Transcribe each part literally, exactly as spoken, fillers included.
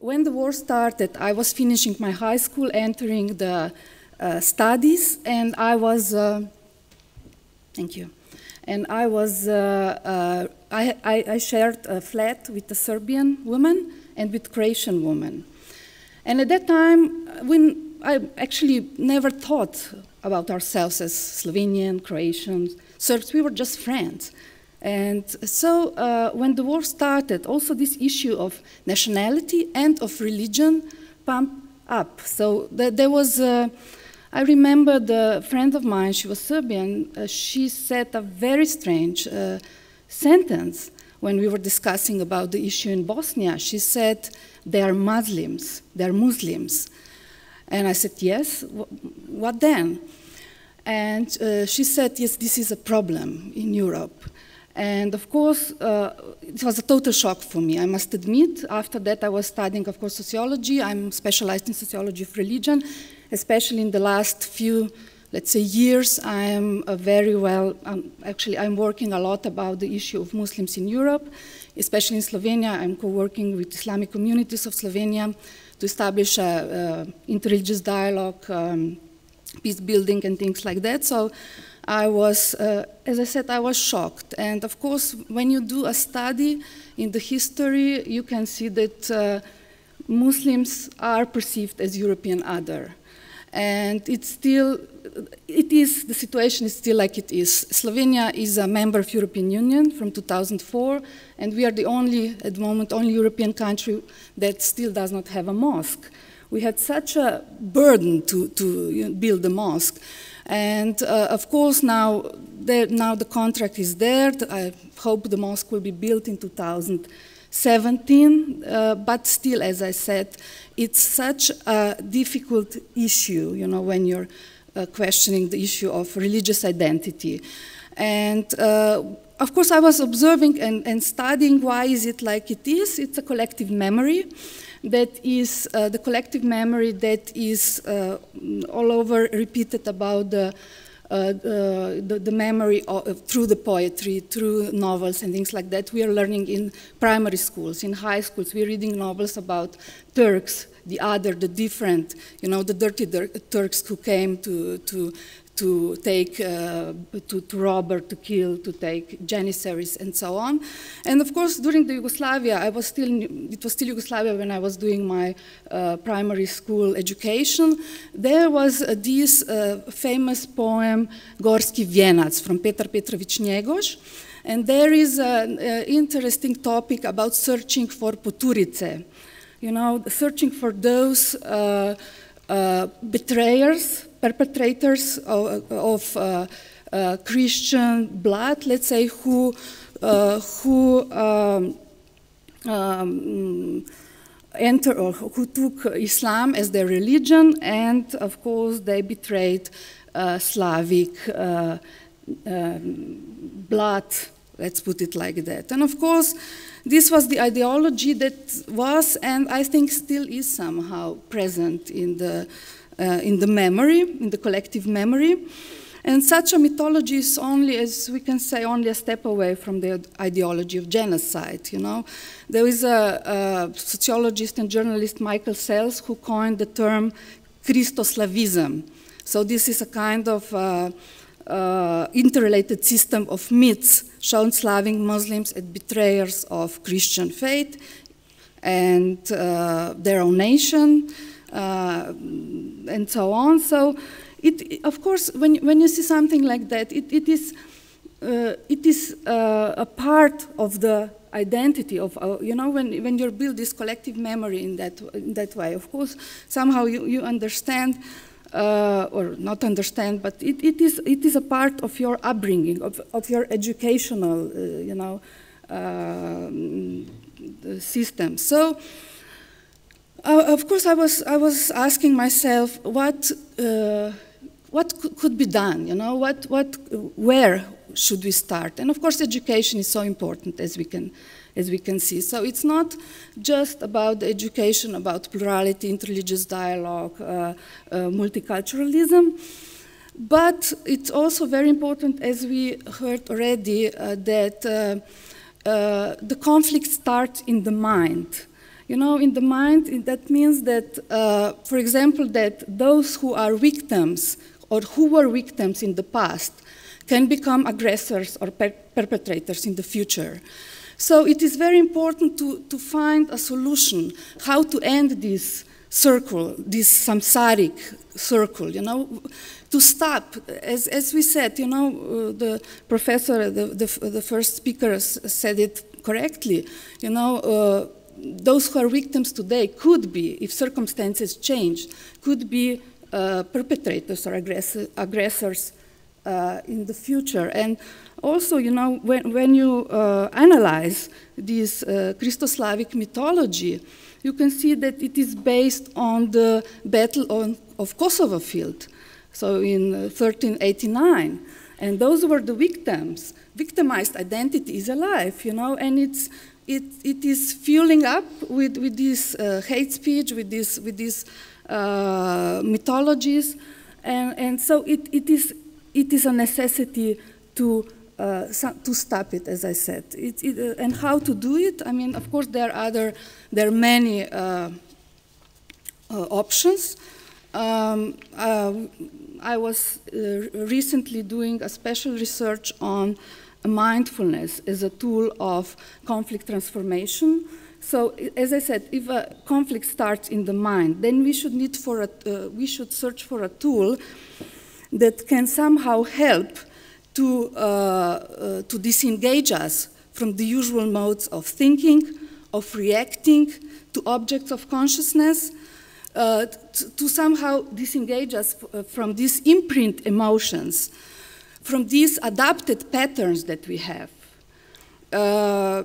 When the war started, I was finishing my high school, entering the uh, studies, and I was, uh, thank you, and I was, uh, uh, I, I, I shared a flat with a Serbian woman and with Croatian woman. And at that time, when I actually never thought about ourselves as Slovenian, Croatian, Serbs, we were just friends. And so uh, when the war started, also this issue of nationality and of religion pumped up. So th there was, uh, I remember the friend of mine, she was Serbian, uh, she said a very strange uh, sentence when we were discussing about the issue in Bosnia. She said, they are Muslims, they are Muslims. And I said, yes, w what then? And uh, she said, yes, this is a problem in Europe. And of course, uh, it was a total shock for me, I must admit. After that, I was studying, of course, sociology. I'm specialized in sociology of religion, especially in the last few, let's say, years. I am uh, very well, um, actually, I'm working a lot about the issue of Muslims in Europe, especially in Slovenia. I'm co-working with Islamic communities of Slovenia to establish an interreligious dialogue, um, peace building, and things like that. So I was, uh, as I said, I was shocked. And of course, when you do a study in the history, you can see that uh, Muslims are perceived as European other. And it's still, it is, the situation is still like it is. Slovenia is a member of European Union from two thousand four, and we are the only, at the moment, only European country that still does not have a mosque. We had such a burden to, to you know, build a mosque. And uh, of course now, there, now the contract is there. I hope the mosque will be built in two thousand seventeen, uh, but still, as I said, it's such a difficult issue, you know, when you're uh, questioning the issue of religious identity. And uh, of course I was observing and, and studying why is it like it is. It's a collective memory. That is uh, the collective memory that is uh, all over repeated about the, uh, uh, the, the memory of, through the poetry, through novels and things like that. We are learning in primary schools, in high schools. We're reading novels about Turks, the other, the different, you know, the dirty Turks who came to, to, to take, uh, to, to rob or to kill, to take janissaries and so on. And of course, during the Yugoslavia, I was still, it was still Yugoslavia when I was doing my uh, primary school education. There was uh, this uh, famous poem, Gorski Vienac, from Petar Petrovic Njegoš. And there is an uh, interesting topic about searching for puturice. You know, searching for those uh, uh, betrayers, perpetrators of, of uh, uh, Christian blood, let's say, who, uh, who um, um, enter or who took Islam as their religion, and of course they betrayed uh, Slavic uh, um, blood. Let's put it like that. And of course, this was the ideology that was, and I think still is somehow present in the, uh, in the memory, in the collective memory. And such a mythology is only, as we can say, only a step away from the ideology of genocide, you know. There is a, a sociologist and journalist, Michael Sells, who coined the term Christoslavism. So this is a kind of uh, Uh, interrelated system of myths shown Slavic Muslims as betrayers of Christian faith and uh, their own nation uh, and so on. So, it, of course, when, when you see something like that, it, it is, uh, it is uh, a part of the identity of, uh, you know, when, when you build this collective memory in that, in that way, of course, somehow you, you understand Uh, or not understand, but it, it, is, it is a part of your upbringing, of, of your educational, uh, you know, uh, system. So, uh, of course, I was, I was asking myself what, uh, what could, could be done, you know, what, what, where should we start? And of course, education is so important, as we can as we can see. So it's not just about education, about plurality, interreligious dialogue, uh, uh, multiculturalism, but it's also very important, as we heard already, uh, that uh, uh, the conflict starts in the mind. You know, in the mind, that means that, uh, for example, that those who are victims or who were victims in the past can become aggressors or per perpetrators in the future. So it is very important to, to find a solution, how to end this circle, this samsaric circle, you know, to stop. As, as we said, you know, uh, the professor, the, the, the first speaker said it correctly, you know, uh, those who are victims today could be, if circumstances change, could be uh, perpetrators or aggressor, aggressors uh, in the future. And also, you know, when, when you uh, analyze this uh, Christoslavic mythology, you can see that it is based on the battle on, of Kosovo field, so in thirteen eighty-nine. And those were the victims. Victimized identity is alive, you know, and it's, It, it is fueling up with, with this uh, hate speech, with this, with these uh, mythologies, and, and so it, it, is, it is a necessity to, uh, to stop it, as I said. It, it, uh, and how to do it? I mean, of course, there are, other, there are many uh, uh, options. Um, uh, I was uh, recently doing a special research on mindfulness as a tool of conflict transformation. So, as I said, if a conflict starts in the mind, then we should need for a, uh, we should search for a tool that can somehow help to uh, uh, to disengage us from the usual modes of thinking, of reacting to objects of consciousness, uh, to, to somehow disengage us from these imprint emotions, from these adapted patterns that we have. Uh,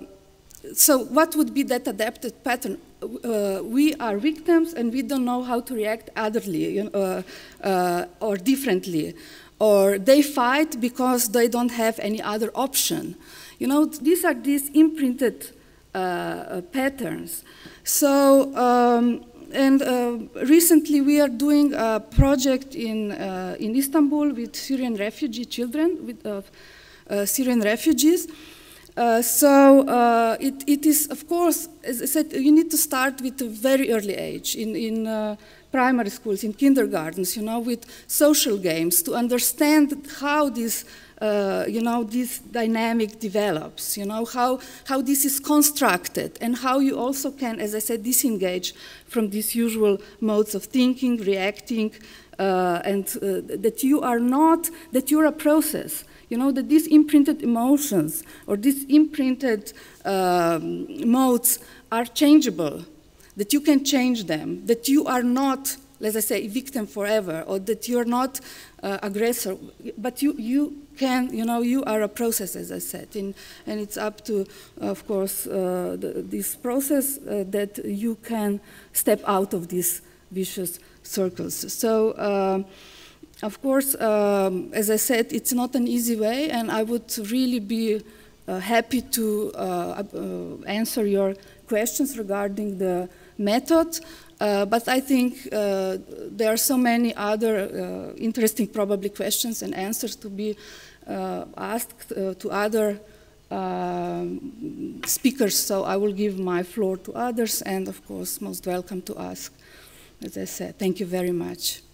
so what would be that adapted pattern? Uh, we are victims and we don't know how to react otherly, you know, uh, uh, or differently. Or they fight because they don't have any other option. You know, these are these imprinted uh, patterns. So, um, and uh, recently we are doing a project in, uh, in Istanbul with Syrian refugee children, with uh, uh, Syrian refugees. Uh, so uh, it, it is, of course, as I said, you need to start with a very early age, in, in uh, primary schools, in kindergartens, you know, with social games, to understand how this, uh, you know, this dynamic develops, you know, how, how this is constructed, and how you also can, as I said, disengage from these usual modes of thinking, reacting, uh, and uh, that you are not, that you're a process. You know, that these imprinted emotions or these imprinted um, modes are changeable, that you can change them, that you are not, let's I say, a victim forever, or that you're not uh, aggressor, but you, you can, you know, you are a process, as I said, in, and it's up to, of course, uh, the, this process uh, that you can step out of these vicious circles. So. Um, Of course, um, as I said, it's not an easy way, and I would really be uh, happy to uh, uh, answer your questions regarding the method. Uh, but I think uh, there are so many other uh, interesting, probably, questions and answers to be uh, asked uh, to other uh, speakers. So I will give my floor to others, and of course, most welcome to ask, as I said. Thank you very much.